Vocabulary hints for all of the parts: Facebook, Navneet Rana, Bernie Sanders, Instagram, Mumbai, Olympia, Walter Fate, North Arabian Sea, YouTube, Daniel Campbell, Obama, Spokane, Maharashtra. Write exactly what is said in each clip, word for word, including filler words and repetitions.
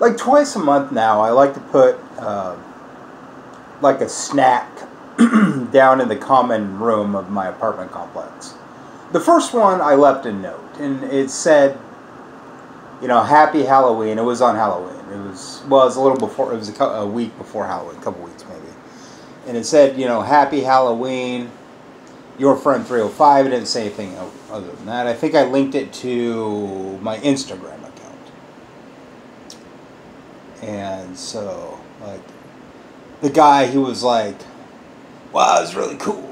like twice a month now, I like to put uh, like a snack down in the common room of my apartment complex. The first one, I left a note, and it said, you know, Happy Halloween. It was on Halloween. It was, well, it was a little before, it was a, a week before Halloween, a couple weeks maybe. And it said, you know, Happy Halloween, your friend three oh five. I didn't say anything other than that. I think I linked it to my Instagram account. And so, like, the guy, he was like, wow, it was really cool.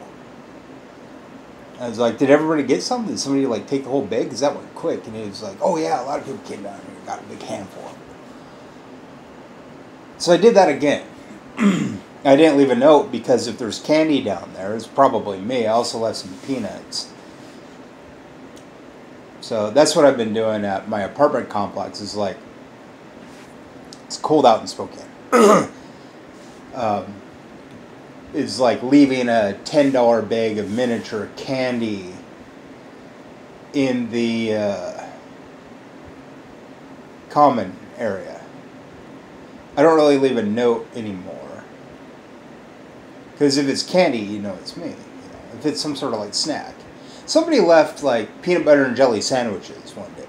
I was like, did everybody get something? Did somebody, like, take the whole bag? Because that went quick. And he was like, oh, yeah, a lot of people came down here and got a big handful. So I did that again. I didn't leave a note because if there's candy down there, it's probably me. I also left some peanuts. So that's what I've been doing at my apartment complex. Is like, it's cold out in Spokane. um, is like leaving a ten dollar bag of miniature candy in the uh, common area. I don't really leave a note anymore, because if it's candy, you know it's me. You know, if it's some sort of like snack. Somebody left like peanut butter and jelly sandwiches one day.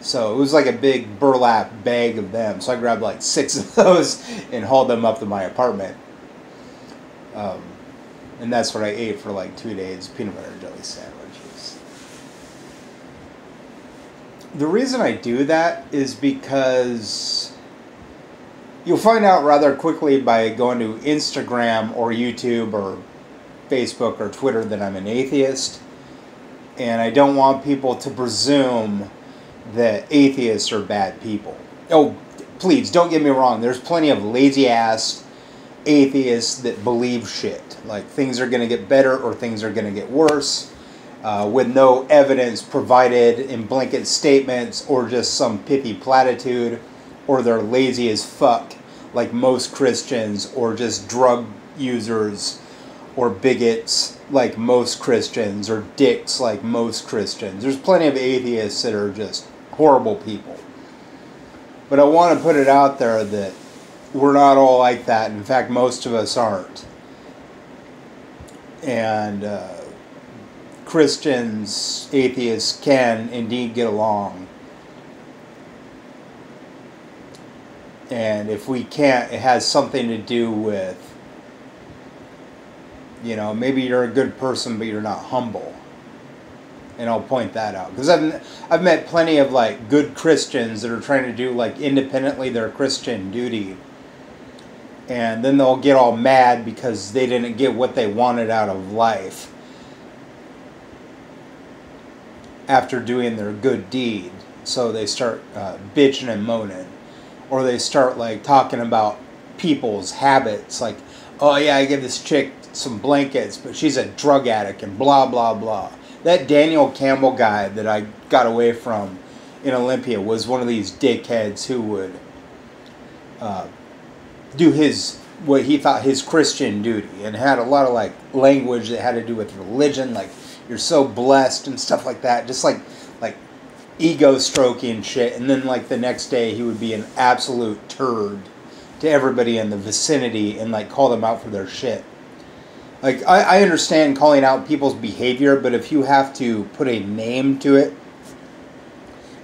So it was like a big burlap bag of them. So I grabbed like six of those and hauled them up to my apartment. Um, and that's what I ate for like two days, peanut butter and jelly sandwiches. The reason I do that is because you'll find out rather quickly by going to Instagram or YouTube or Facebook or Twitter that I'm an atheist. And I don't want people to presume that atheists are bad people. Oh, please, don't get me wrong. There's plenty of lazy-ass atheists that believe shit like things are going to get better or things are going to get worse uh, with no evidence provided in blanket statements or just some pithy platitude, or they're lazy as fuck like most Christians, or just drug users or bigots like most Christians, or dicks like most Christians. There's plenty of atheists that are just horrible people, but I want to put it out there that we're not all like that. In fact, most of us aren't. And uh, Christians, atheists can indeed get along. And if we can't, it has something to do with, you know, maybe you're a good person, but you're not humble. And I'll point that out. Because I've, I've met plenty of, like, good Christians that are trying to do, like, independently their Christian duty. And then they'll get all mad because they didn't get what they wanted out of life after doing their good deed. So they start uh, bitching and moaning. Or they start like talking about people's habits. Like, oh yeah, I gave this chick some blankets, but she's a drug addict and blah, blah, blah. That Daniel Campbell guy that I got away from in Olympia was one of these dickheads who would... Uh, do his, what he thought his Christian duty, and had a lot of like language that had to do with religion, like you're so blessed and stuff like that, just like like ego stroking shit. And then like the next day he would be an absolute turd to everybody in the vicinity and like call them out for their shit. Like I, I understand calling out people's behavior, but if you have to put a name to it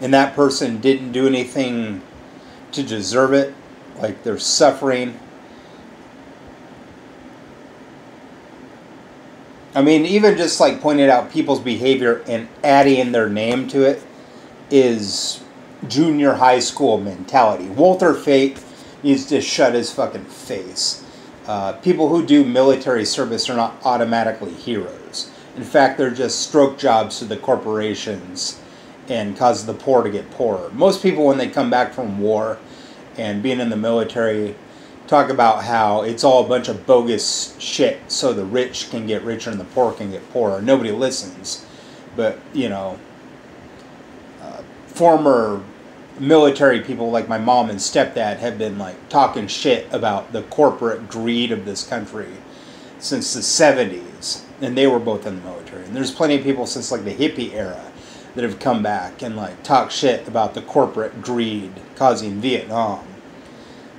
and that person didn't do anything to deserve it, like they're suffering. I mean, even just like pointing out people's behavior and adding their name to it is junior high school mentality. Walter Fate needs to shut his fucking face. Uh, people who do military service are not automatically heroes. In fact, they're just stroke jobs to the corporations and cause the poor to get poorer. Most people, when they come back from war and being in the military, talk about how it's all a bunch of bogus shit so the rich can get richer and the poor can get poorer. Nobody listens. But, you know, uh, former military people like my mom and stepdad have been, like, talking shit about the corporate greed of this country since the seventies. And they were both in the military. And there's plenty of people since, like, the hippie era that have come back and like talk shit about the corporate greed causing Vietnam.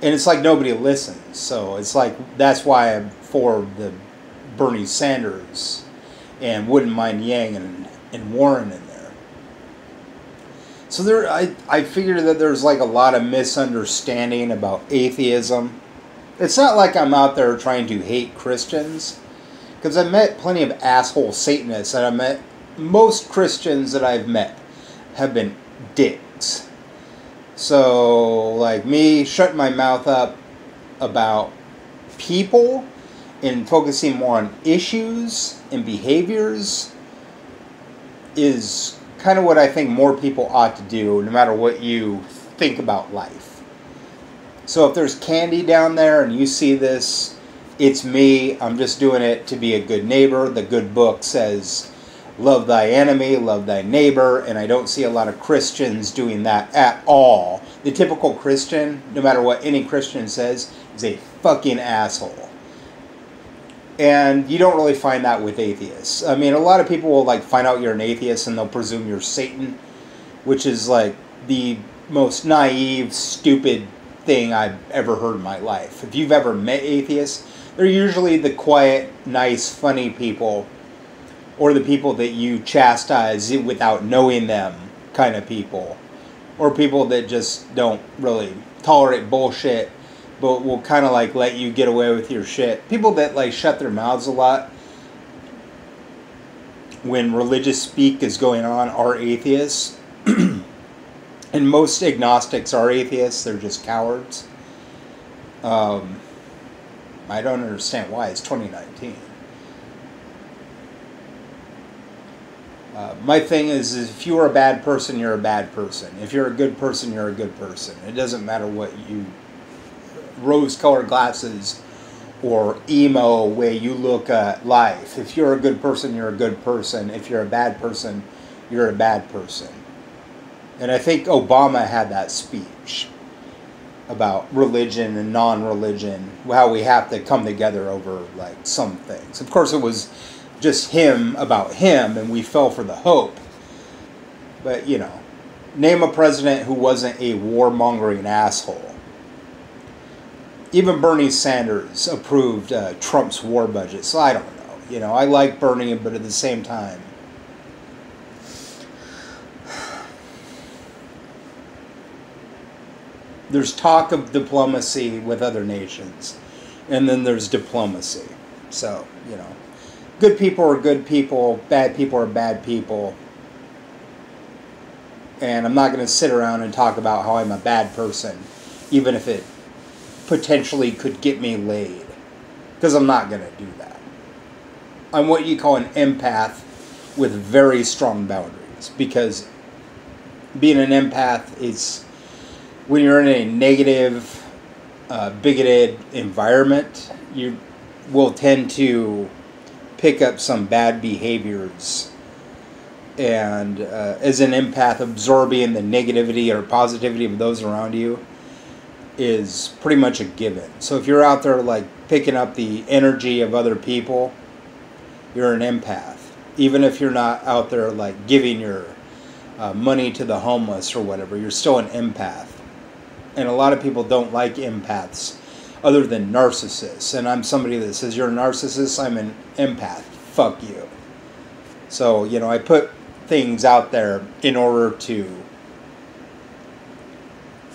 And it's like nobody listens. So it's like, that's why I'm for the Bernie Sanders and wouldn't mind Yang and, and Warren in there. So there, I, I figured that there's like a lot of misunderstanding about atheism. It's not like I'm out there trying to hate Christians, because I met plenty of asshole Satanists, and I met most Christians that I've met have been dicks. So, like me, shutting my mouth up about people and focusing more on issues and behaviors is kind of what I think more people ought to do, no matter what you think about life. So if there's candy down there and you see this, it's me. I'm just doing it to be a good neighbor. The good book says, love thy enemy, love thy neighbor, and I don't see a lot of Christians doing that at all. The typical Christian, no matter what any Christian says, is a fucking asshole. And you don't really find that with atheists. I mean, a lot of people will, like, find out you're an atheist and they'll presume you're Satan, which is, like, the most naive, stupid thing I've ever heard in my life. If you've ever met atheists, they're usually the quiet, nice, funny people, or the people that you chastise without knowing them kind of people, or people that just don't really tolerate bullshit but will kind of like let you get away with your shit. People that like shut their mouths a lot when religious speak is going on are atheists. And most agnostics are atheists. They're just cowards. Um, I don't understand why. It's twenty nineteen. Uh, my thing is, is, if you're a bad person, you're a bad person. If you're a good person, you're a good person. It doesn't matter what you, rose-colored glasses or emo way you look at life. If you're a good person, you're a good person. If you're a bad person, you're a bad person. And I think Obama had that speech about religion and non-religion, how we have to come together over like some things. Of course, it was just him about him, and we fell for the hope. But, you know, name a president who wasn't a warmongering asshole. Even Bernie Sanders approved uh, Trump's war budget, so I don't know. You know, I like Bernie, but at the same time, there's talk of diplomacy with other nations, and then there's diplomacy. So, you know, good people are good people, bad people are bad people, and I'm not going to sit around and talk about how I'm a bad person, even if it potentially could get me laid, because I'm not going to do that. I'm what you call an empath with very strong boundaries, because being an empath is when you're in a negative, uh, bigoted environment, you will tend to pick up some bad behaviors, and uh, as an empath, absorbing the negativity or positivity of those around you is pretty much a given. So if you're out there like picking up the energy of other people, you're an empath, even if you're not out there like giving your uh, money to the homeless or whatever. You're still an empath, and a lot of people don't like empaths other than narcissists. And I'm somebody that says, you're a narcissist, I'm an empath, fuck you. So, you know, I put things out there in order to,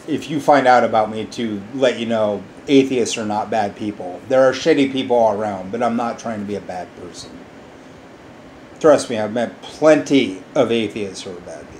if you find out about me, to let you know atheists are not bad people. There are shitty people all around, but I'm not trying to be a bad person. Trust me, I've met plenty of atheists who are bad people.